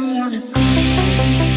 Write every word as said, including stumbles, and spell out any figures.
don't wanna go.